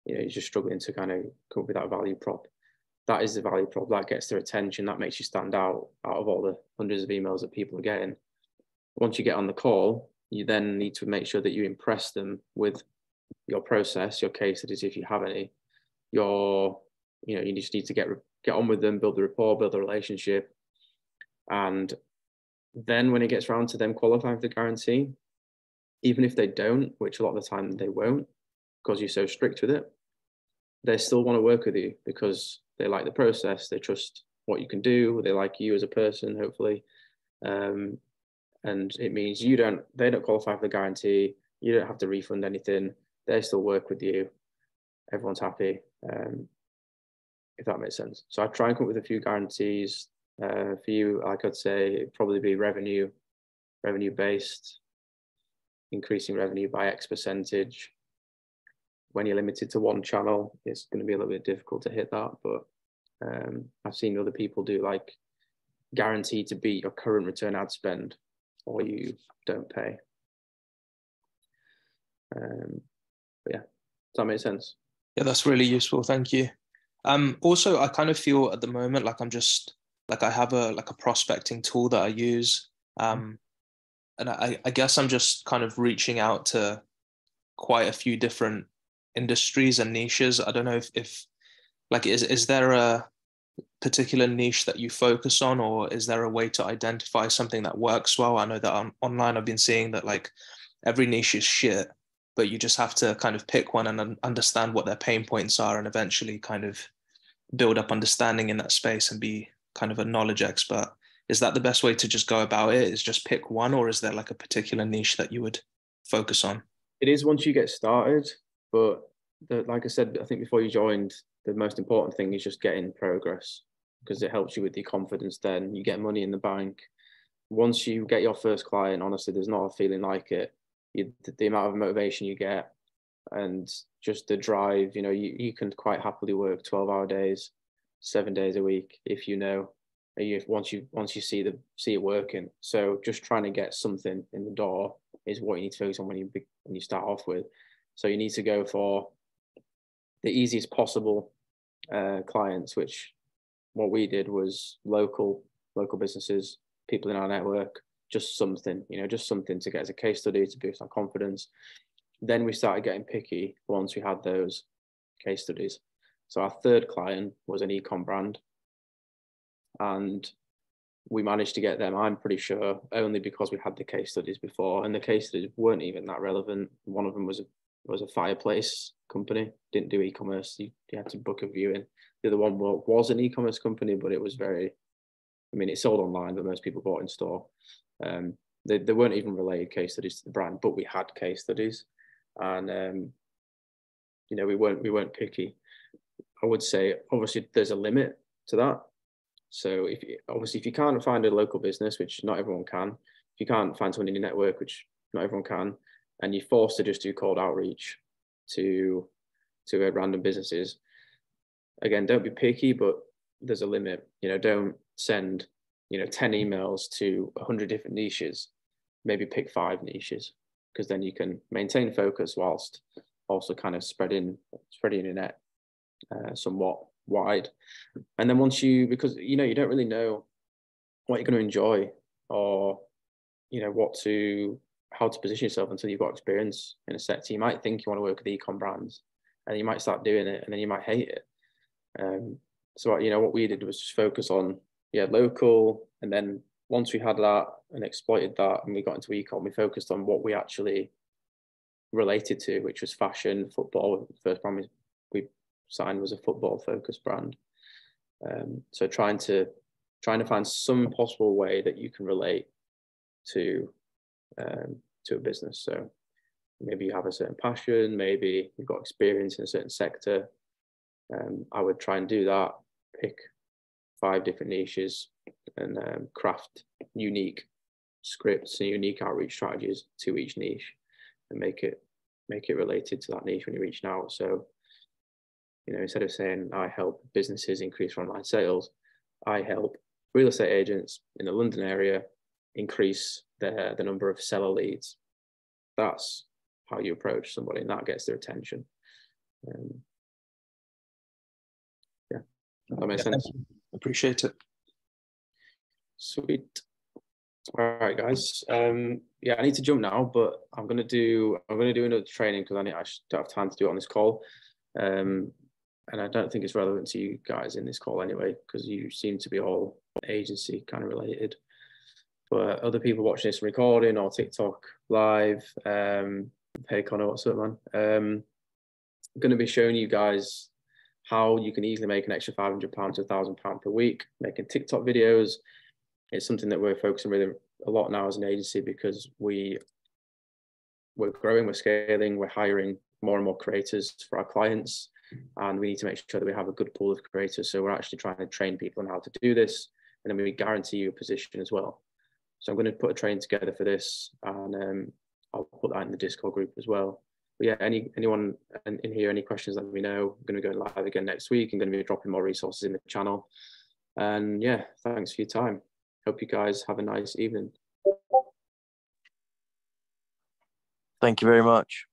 you know, you're just struggling to kind of come up with that value prop. That is the value prop that gets their attention, that makes you stand out out of all the hundreds of emails that people are getting. Once you get on the call, you then need to make sure that you impress them with your process, your case studies if you have any, your, you know, you just need to get get on with them, build the rapport, build the relationship. And then when it gets around to them qualifying for the guarantee, even if they don't, which a lot of the time they won't because you're so strict with it, they still want to work with you because they like the process, they trust what you can do, they like you as a person, hopefully. Um, and it means you don't, they don't qualify for the guarantee, you don't have to refund anything, they still work with you, everyone's happy, um, if that makes sense. So I try and come up with a few guarantees. Uh, for you, like I'd say, it'd probably be revenue, revenue based, increasing revenue by X percentage. When you're limited to one channel, it's going to be a little bit difficult to hit that, but um, I've seen other people do like guarantee to beat your current return ad spend or you don't pay. Um, but yeah, does that make sense? Yeah, that's really useful. Thank you. Um, also, I kind of feel at the moment like I'm just like I have a like a prospecting tool that I use, um, and I, I guess I'm just kind of reaching out to quite a few different industries and niches. I don't know if, if like is is there a particular niche that you focus on, or is there a way to identify something that works well? I know that on, online I've been seeing that like every niche is shit, but you just have to kind of pick one and understand what their pain points are, and eventually kind of build up understanding in that space and be kind of a knowledge expert. Is that the best way to just go about it, is just pick one, or is there like a particular niche that you would focus on? It is once you get started, but the, like I said, I think before you joined, the most important thing is just getting progress, because it helps you with your confidence. Then you get money in the bank. Once you get your first client, honestly, there's not a feeling like it. You, the, the amount of motivation you get and just the drive, you know, you, you can quite happily work twelve hour days, seven days a week, if you know, if once you once you see the see it working. So just trying to get something in the door is what you need to focus on when you when you start off with. So you need to go for the easiest possible uh, clients, which what we did was local local businesses, people in our network, just something, you know, just something to get as a case study to boost our confidence. Then we started getting picky once we had those case studies. So our third client was an e-com brand, and we managed to get them, I'm pretty sure, only because we had the case studies before, and the case studies weren't even that relevant. One of them was a, was a fireplace company, didn't do e-commerce, you, you had to book a viewing. The other one was an e-commerce company, but it was very, I mean, it sold online, but most people bought in store. Um, they, they weren't even related case studies to the brand, but we had case studies, and um, you know, we weren't we weren't picky. I would say, obviously, there's a limit to that. So if you, obviously, if you can't find a local business, which not everyone can, if you can't find someone in your network, which not everyone can, and you're forced to just do cold outreach to, to uh, random businesses, again, don't be picky, but there's a limit. You know, don't send, you know, ten emails to a hundred different niches. Maybe pick five niches, because then you can maintain focus whilst also kind of spreading, spreading your net. Uh, somewhat wide. And then once you, because you know, you don't really know what you're going to enjoy, or you know what to how to position yourself until you've got experience in a sector. You might think you want to work with e-com brands, and you might start doing it, and then you might hate it. Um, so you know what we did was just focus on yeah local, and then once we had that and exploited that, and we got into e-com, we focused on what we actually related to, which was fashion, football. The first brand we signed was a football focused brand. Um, so trying to trying to find some possible way that you can relate to um, to a business. So maybe you have a certain passion, maybe you've got experience in a certain sector, um, I would try and do that, pick five different niches and um, craft unique scripts and unique outreach strategies to each niche and make it make it related to that niche when you're reaching out. So, you know, instead of saying I help businesses increase online sales, I help real estate agents in the London area increase their the number of seller leads. That's how you approach somebody, and that gets their attention. Um, yeah, that makes yeah, sense. Appreciate it. Sweet. All right, guys. Um, yeah, I need to jump now, but I'm gonna do I'm gonna do another training because I need I don't have time to do it on this call. Um, and I don't think it's relevant to you guys in this call anyway, because you seem to be all agency kind of related. But other people watching this recording or TikTok live, um, hey Connor, what's up, man? Um, I'm going to be showing you guys how you can easily make an extra five hundred pounds to one thousand pounds per week making TikTok videos. It's something that we're focusing really a lot now as an agency because we, we're growing, we're scaling, we're hiring more and more creators for our clients, and we need to make sure that we have a good pool of creators. So we're actually trying to train people on how to do this, and then we guarantee you a position as well. So I'm going to put a training together for this, and um, I'll put that in the Discord group as well. But yeah, any anyone in, in here, any questions, let me know. I'm going to go live again next week. I'm going to be dropping more resources in the channel. And yeah, thanks for your time. Hope you guys have a nice evening. Thank you very much.